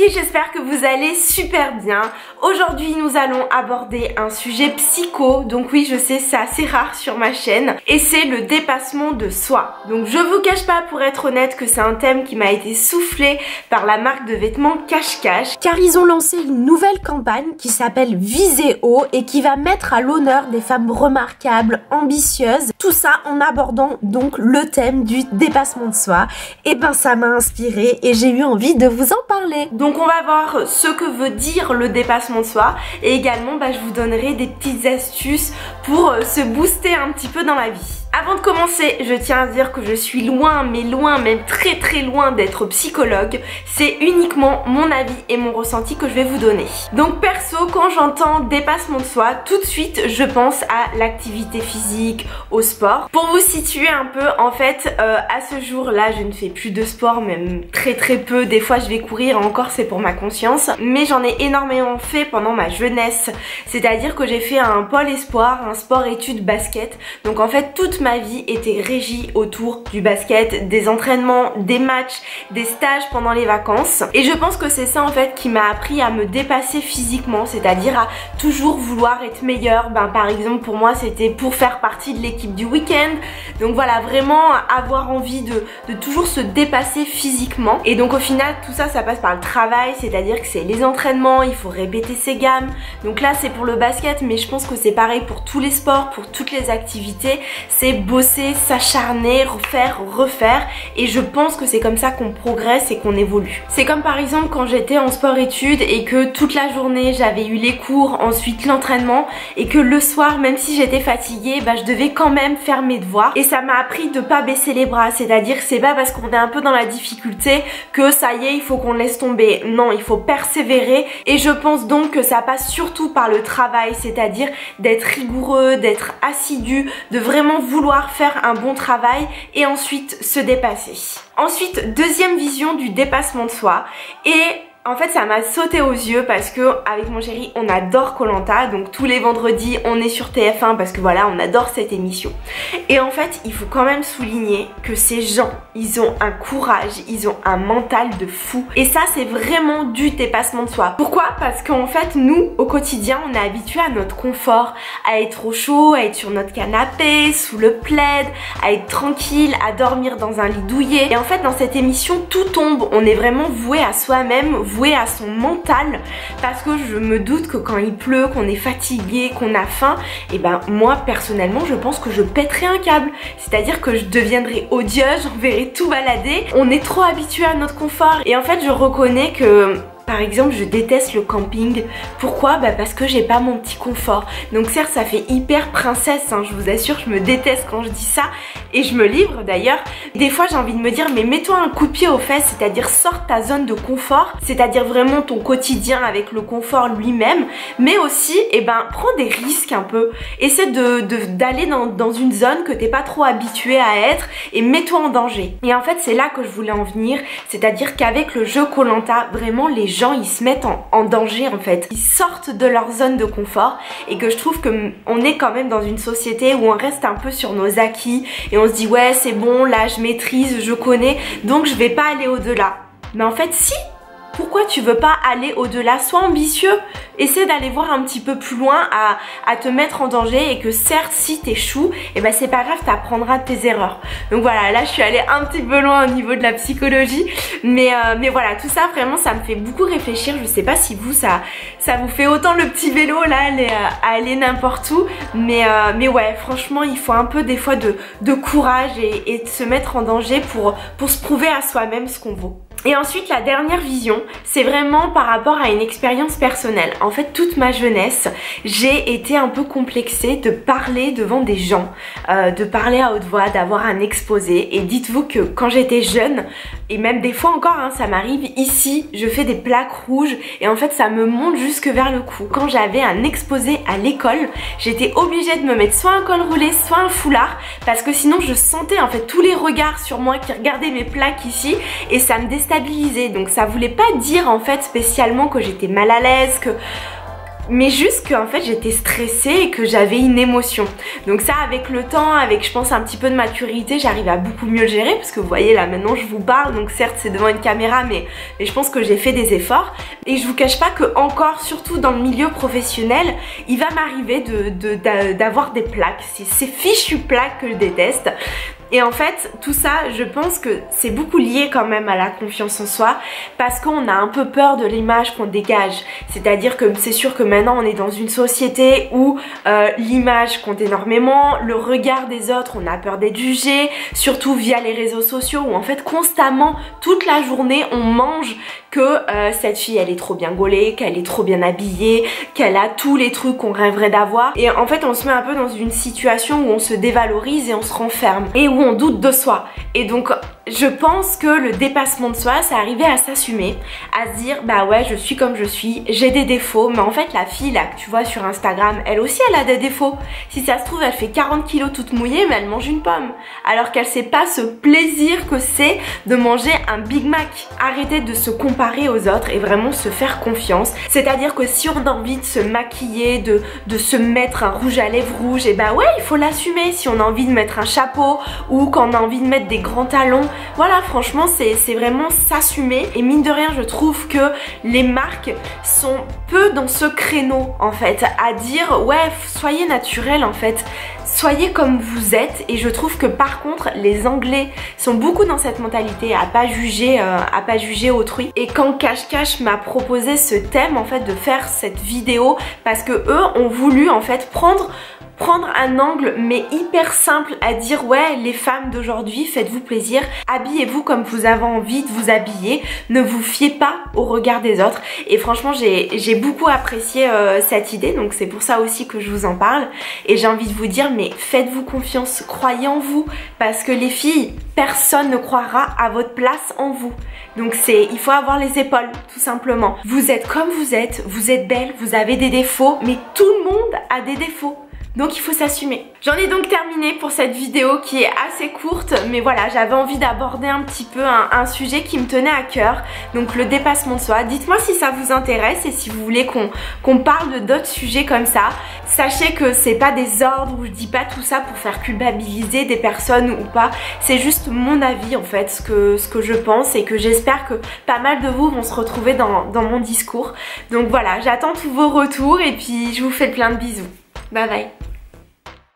filles, j'espère que vous allez super bien. Aujourd'hui nous allons aborder un sujet psycho, donc oui je sais c'est assez rare sur ma chaîne, et c'est le dépassement de soi. Donc je vous cache pas pour être honnête que c'est un thème qui m'a été soufflé par la marque de vêtements Cache Cache, car ils ont lancé une nouvelle campagne qui s'appelle Viser Haut et qui va mettre à l'honneur des femmes remarquables, ambitieuses, tout ça en abordant donc le thème du dépassement de soi. Et ben ça m'a inspirée et j'ai eu envie de vous en parler. Donc on va voir ce que veut dire le dépassement de soi et également je vous donnerai des petites astuces pour se booster un petit peu dans la vie. Avant de commencer, je tiens à dire que je suis loin, même très très loin d'être psychologue. C'est uniquement mon avis et mon ressenti que je vais vous donner. Donc perso, quand j'entends dépassement de soi, tout de suite je pense à l'activité physique, au sport. Pour vous situer un peu, en fait, à ce jour-là, je ne fais plus de sport, même très très peu. Des fois je vais courir, encore c'est pour ma conscience. Mais j'en ai énormément fait pendant ma jeunesse. C'est-à-dire que j'ai fait un pôle espoir, un sport études basket. Donc en fait, toute ma vie était régie autour du basket, des entraînements, des matchs, des stages pendant les vacances. Et je pense que c'est ça en fait qui m'a appris à me dépasser physiquement, c'est-à-dire à toujours vouloir être meilleure. Par exemple pour moi c'était pour faire partie de l'équipe du week-end. Donc voilà, vraiment avoir envie de toujours se dépasser physiquement. Et donc au final tout ça, ça passe par le travail, c'est-à-dire que c'est les entraînements, il faut répéter ses gammes. Donc là c'est pour le basket, mais je pense que c'est pareil pour tous les sports, pour toutes les activités. C'est bosser, s'acharner, refaire, et je pense que c'est comme ça qu'on progresse et qu'on évolue. C'est comme par exemple quand j'étais en sport études et que toute la journée j'avais eu les cours, ensuite l'entraînement, et que le soir, même si j'étais fatiguée, je devais quand même faire mes devoirs. Et ça m'a appris de pas baisser les bras, c'est-à-dire que c'est pas parce qu'on est un peu dans la difficulté que ça y est, il faut qu'on laisse tomber. Non, il faut persévérer, et je pense donc que ça passe surtout par le travail, c'est-à-dire d'être rigoureux, d'être assidu, de vraiment vouloir faire un bon travail et ensuite se dépasser. Ensuite, deuxième vision du dépassement de soi, et en fait ça m'a sauté aux yeux parce que avec mon chéri on adore Koh-Lanta, donc tous les vendredis on est sur TF1 parce que voilà, on adore cette émission. Et en fait il faut quand même souligner que ces gens, ils ont un courage, ils ont un mental de fou, et ça c'est vraiment du dépassement de soi. Pourquoi? Parce qu'en fait nous au quotidien on est habitué à notre confort, à être au chaud, à être sur notre canapé, sous le plaid, à être tranquille, à dormir dans un lit douillet. Et en fait dans cette émission tout tombe, on est vraiment voué à soi-même, voué à son mental, parce que je me doute que quand il pleut, qu'on est fatigué, qu'on a faim, et moi personnellement je pense que je pèterai un câble, c'est-à-dire que je deviendrai odieuse, j'enverrai tout balader. On est trop habitué à notre confort, et en fait je reconnais que par exemple je déteste le camping. Pourquoi? Parce que j'ai pas mon petit confort. Donc certes ça fait hyper princesse, je vous assure, je me déteste quand je dis ça, et je me livre d'ailleurs. Des fois j'ai envie de me dire mais mets-toi un coup de pied aux fesses, c'est-à-dire sors ta zone de confort, c'est-à-dire vraiment ton quotidien avec le confort lui-même, mais aussi prends des risques un peu. Essaie d'aller dans une zone que t'es pas trop habitué à être, et mets-toi en danger. Et en fait c'est là que je voulais en venir, c'est-à-dire qu'avec le jeu Koh-Lanta, vraiment les gens ils se mettent en danger en fait, ils sortent de leur zone de confort, et que je trouve que on est quand même dans une société où on reste un peu sur nos acquis et on se dit ouais c'est bon, là je maîtrise, je connais, donc je vais pas aller au-delà. Mais en fait si, pourquoi tu veux pas aller au-delà? Sois ambitieux, essaie d'aller voir un petit peu plus loin, à te mettre en danger, et que certes si t'échoues, c'est pas grave, t'apprendras de tes erreurs. Donc voilà, là je suis allée un petit peu loin au niveau de la psychologie, mais voilà, tout ça vraiment ça me fait beaucoup réfléchir. Je sais pas si vous ça vous fait autant le petit vélo là, aller n'importe où, mais ouais franchement il faut un peu des fois de courage et de se mettre en danger pour se prouver à soi-même ce qu'on vaut. Et ensuite la dernière vision, c'est vraiment par rapport à une expérience personnelle. En fait toute ma jeunesse j'ai été un peu complexée de parler devant des gens, de parler à haute voix, d'avoir un exposé. Et dites-vous que quand j'étais jeune, et même des fois encore ça m'arrive, ici je fais des plaques rouges et en fait ça me monte jusque vers le cou. Quand j'avais un exposé à l'école, j'étais obligée de me mettre soit un col roulé, soit un foulard, parce que sinon je sentais en fait tous les regards sur moi qui regardaient mes plaques ici, et ça me déstabilisait. Donc ça voulait pas dire en fait spécialement que j'étais mal à l'aise, que mais juste qu'en fait j'étais stressée et que j'avais une émotion. Donc ça, avec le temps, avec je pense un petit peu de maturité, j'arrive à beaucoup mieux le gérer, parce que vous voyez là maintenant je vous parle, donc certes c'est devant une caméra, mais je pense que j'ai fait des efforts. Et je vous cache pas que encore, surtout dans le milieu professionnel, il va m'arriver d'avoir des plaques, ces fichues plaques que je déteste. Et en fait, tout ça, je pense que c'est beaucoup lié quand même à la confiance en soi, parce qu'on a un peu peur de l'image qu'on dégage. C'est-à-dire que c'est sûr que maintenant on est dans une société où l'image compte énormément, le regard des autres, on a peur d'être jugé, surtout via les réseaux sociaux où en fait constamment, toute la journée, on mange que cette fille elle est trop bien gaulée, qu'elle est trop bien habillée, qu'elle a tous les trucs qu'on rêverait d'avoir. Et en fait on se met un peu dans une situation où on se dévalorise et on se renferme, et où on doute de soi. Et donc je pense que le dépassement de soi, c'est arriver à s'assumer, à se dire bah ouais, je suis comme je suis, j'ai des défauts, mais en fait la fille là que tu vois sur Instagram, elle aussi elle a des défauts. Si ça se trouve elle fait 40 kilos toute mouillée, mais elle mange une pomme, alors qu'elle sait pas ce plaisir que c'est de manger un Big Mac. Arrêter de se comparer aux autres et vraiment se faire confiance. C'est-à-dire que si on a envie de se maquiller, de se mettre un rouge à lèvres rouge, et bah ouais, il faut l'assumer. Si on a envie de mettre un chapeau, ou qu'on a envie de mettre des grands talons, voilà, franchement c'est vraiment s'assumer. Et mine de rien je trouve que les marques sont peu dans ce créneau en fait, à dire ouais, soyez naturel en fait, soyez comme vous êtes. Et je trouve que par contre les Anglais sont beaucoup dans cette mentalité à pas juger autrui. Et quand Cache Cache m'a proposé ce thème en fait de faire cette vidéo, parce que eux ont voulu en fait prendre un angle mais hyper simple, à dire ouais, les femmes d'aujourd'hui, faites-vous plaisir, habillez-vous comme vous avez envie de vous habiller, ne vous fiez pas au regard des autres. Et franchement j'ai beaucoup apprécié cette idée, donc c'est pour ça aussi que je vous en parle. Et j'ai envie de vous dire, mais faites-vous confiance, croyez en vous, parce que les filles, personne ne croira à votre place en vous. Donc il faut avoir les épaules, tout simplement. Vous êtes comme vous êtes belle, vous avez des défauts, mais tout le monde a des défauts. Donc il faut s'assumer. J'en ai donc terminé pour cette vidéo qui est assez courte, mais voilà, j'avais envie d'aborder un petit peu un sujet qui me tenait à cœur, donc le dépassement de soi. Dites-moi si ça vous intéresse et si vous voulez qu'on parle d'autres sujets comme ça. Sachez que c'est pas des ordres, où je dis pas tout ça pour faire culpabiliser des personnes ou pas, c'est juste mon avis en fait, ce que je pense, et que j'espère que pas mal de vous vont se retrouver dans mon discours. Donc voilà, j'attends tous vos retours et puis je vous fais plein de bisous. Bye bye.